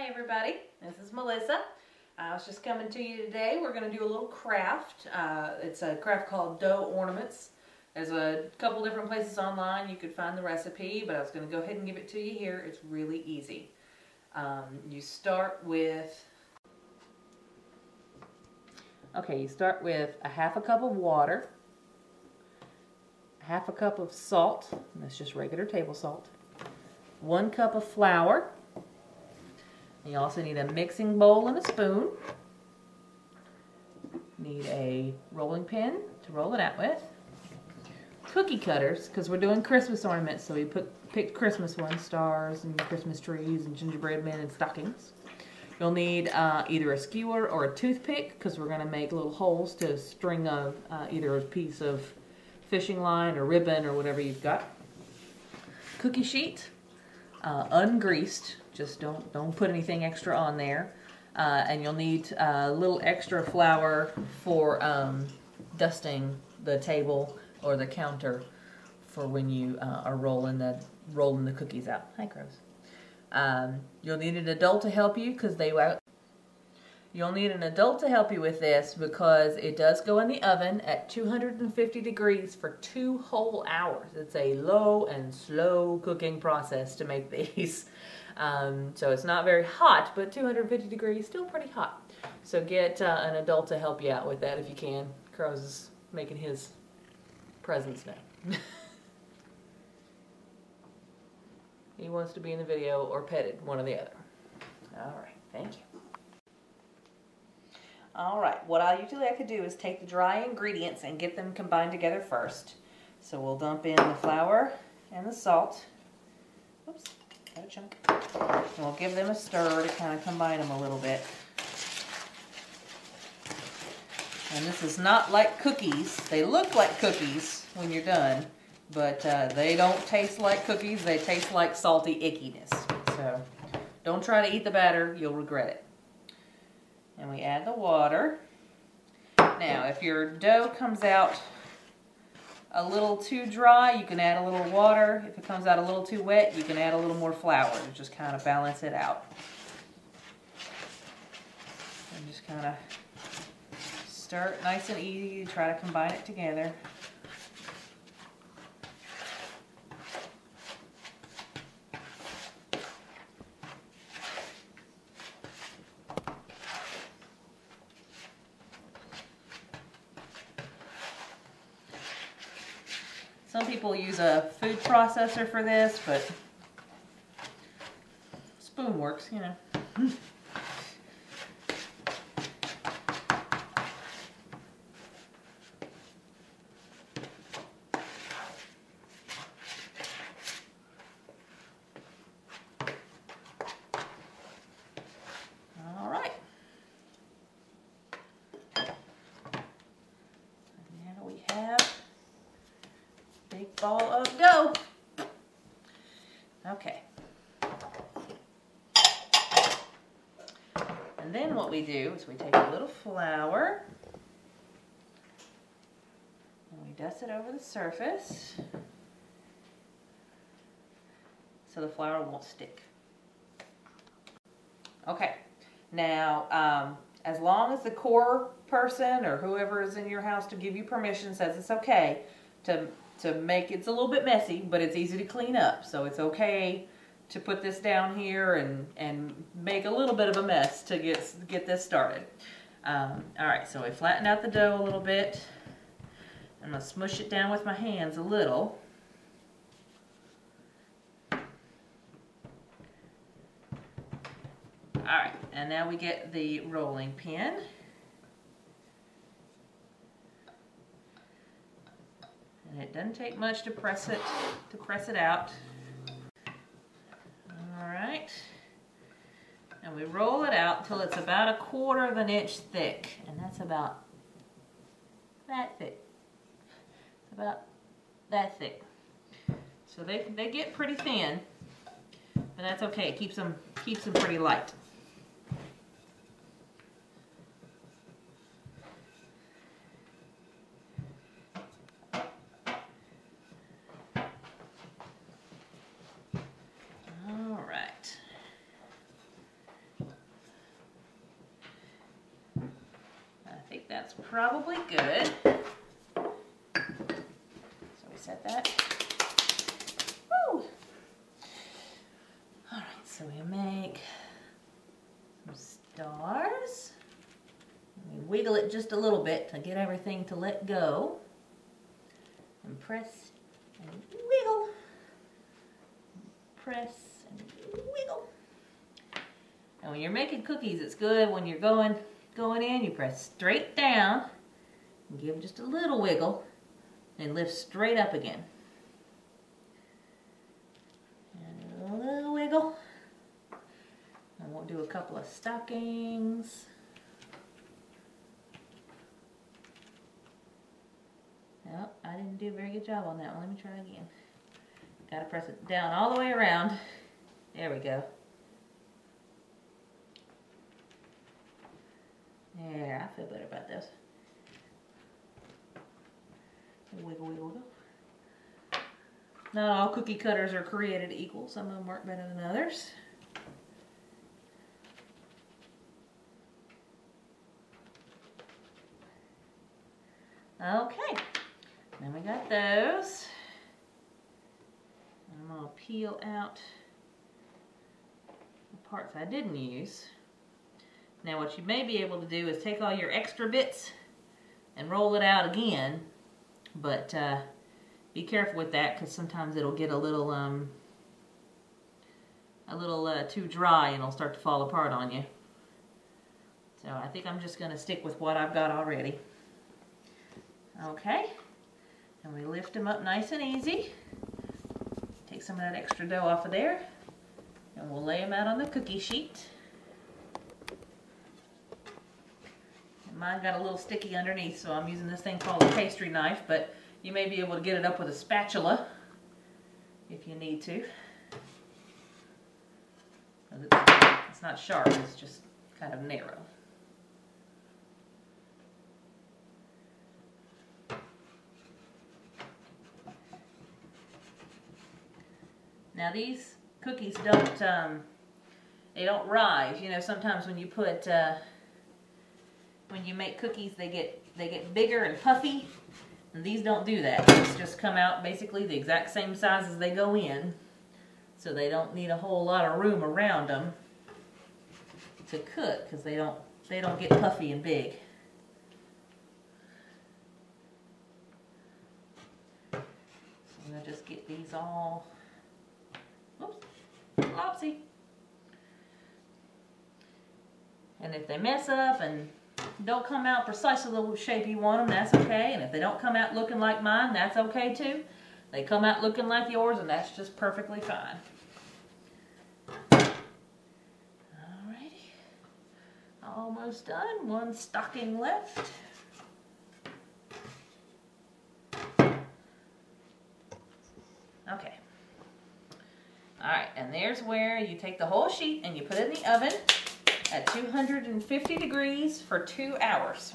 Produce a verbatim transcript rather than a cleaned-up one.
Hi everybody, this is Melissa. I was just coming to you today. We're going to do a little craft. Uh, it's a craft called Dough Ornaments. There's a couple different places online you could find the recipe, but I was going to go ahead and give it to you here. It's really easy. Um, you start with... Okay, you start with a half a cup of water, half a cup of salt, and that's just regular table salt, one cup of flour. You also need a mixing bowl and a spoon. Need a rolling pin to roll it out with. Cookie cutters, because we're doing Christmas ornaments, so we put, picked Christmas ones, stars and Christmas trees and gingerbread men and stockings. You'll need uh, either a skewer or a toothpick, because we're going to make little holes to string of uh, either a piece of fishing line or ribbon or whatever you've got. Cookie sheet, uh, ungreased. Just don't, don't put anything extra on there. Uh, and you'll need a little extra flour for um, dusting the table or the counter for when you uh, are rolling the, rolling the cookies out. Hi, Crows. Um, you'll need an adult to help you because they won't. You'll need an adult to help you with this because it does go in the oven at two hundred fifty degrees for two whole hours. It's a low and slow cooking process to make these. Um, so it's not very hot, but two hundred fifty degrees, still pretty hot. So get uh, an adult to help you out with that if you can. Crow's is making his presence now. He wants to be in the video or petted, one or the other. All right, thank you. All right, what I usually like to do is take the dry ingredients and get them combined together first. So we'll dump in the flour and the salt. Oops. A chunk. And we'll give them a stir to kind of combine them a little bit. And this is not like cookies. They look like cookies when you're done, but uh, they don't taste like cookies. They taste like salty ickiness. So don't try to eat the batter. You'll regret it. And we add the water. Now, if your dough comes out a little too dry, you can add a little water. If it comes out a little too wet, you can add a little more flour to just kind of balance it out. And just kind of stir it nice and easy. Try to combine it together. Some people use a food processor for this, but spoon works, you know. All right. Now we have big ball of dough. Okay. And then what we do is we take a little flour and we dust it over the surface so the flour won't stick. Okay. Now, um, as long as the core person or whoever is in your house to give you permission says it's okay to to make, it's a little bit messy, but it's easy to clean up. So it's okay to put this down here and, and make a little bit of a mess to get, get this started. Um, all right, so we flatten out the dough a little bit. I'm gonna smush it down with my hands a little. All right, and now we get the rolling pin. It doesn't take much to press it to press it out. All right, and we roll it out till it's about a quarter of an inch thick, and that's about that thick. It's about that thick. So they they get pretty thin, but that's okay. It keeps them keeps them pretty light. That's probably good. So we set that. Woo! All right, so we make some stars. We wiggle it just a little bit to get everything to let go. And press and wiggle. Press and wiggle. And when you're making cookies, it's good when you're going going in, you press straight down, and give just a little wiggle, and lift straight up again. And a little wiggle. I won't do a couple of stockings. Nope, I didn't do a very good job on that one. Let me try again. Gotta press it down all the way around. There we go. Yeah, I feel better about this. Wiggle, wiggle, wiggle. Not all cookie cutters are created equal. Some of them work better than others. Okay, then we got those. I'm gonna peel out the parts I didn't use. Now what you may be able to do is take all your extra bits and roll it out again, but uh, be careful with that because sometimes it'll get a little um, a little uh, too dry and it'll start to fall apart on you. So I think I'm just going to stick with what I've got already. Okay, and we lift them up nice and easy. Take some of that extra dough off of there and we'll lay them out on the cookie sheet. Mine got a little sticky underneath, so I'm using this thing called a pastry knife, but you may be able to get it up with a spatula if you need to. It's not sharp, it's just kind of narrow. Now these cookies don't, um, they don't rise. You know, sometimes when you put... Uh, When you make cookies, they get they get bigger and puffy, and these don't do that. These just come out basically the exact same size as they go in, so they don't need a whole lot of room around them to cook because they don't they don't get puffy and big. So I'm gonna just get these all, oops, flopsy. And if they mess up and don't come out precisely the shape you want them, that's okay. And if they don't come out looking like mine, that's okay too. They come out looking like yours, and that's just perfectly fine. Alrighty. Almost done. One stocking left. Okay. Alright, and there's where you take the whole sheet and you put it in the oven at two hundred fifty degrees for two hours.